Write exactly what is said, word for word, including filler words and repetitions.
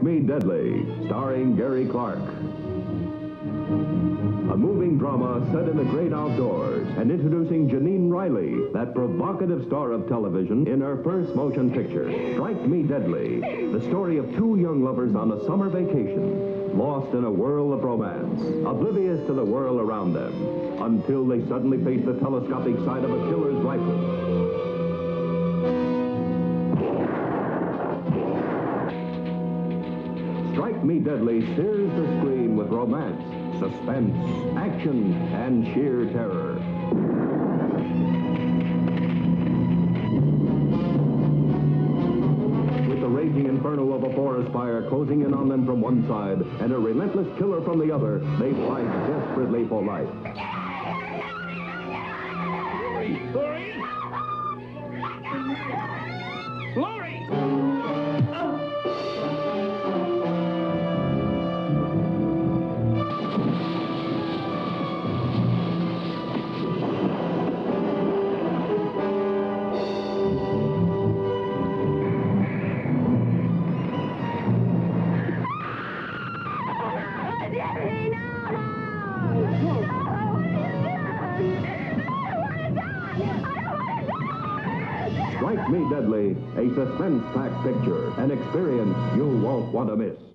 Strike Me Deadly, starring Gary Clark. A moving drama set in the great outdoors and introducing Janine Riley, that provocative star of television, in her first motion picture, Strike Me Deadly, the story of two young lovers on a summer vacation, lost in a whirl of romance, oblivious to the world around them, until they suddenly face the telescopic sight of a killer's rifle. Strike Me Deadly sears the screen with romance, suspense, action, and sheer terror. With the raging inferno of a forest fire closing in on them from one side and a relentless killer from the other, they fight desperately for life. Lori! Lori! Lori! Strike Me Deadly, a suspense-packed picture, an experience you won't want to miss.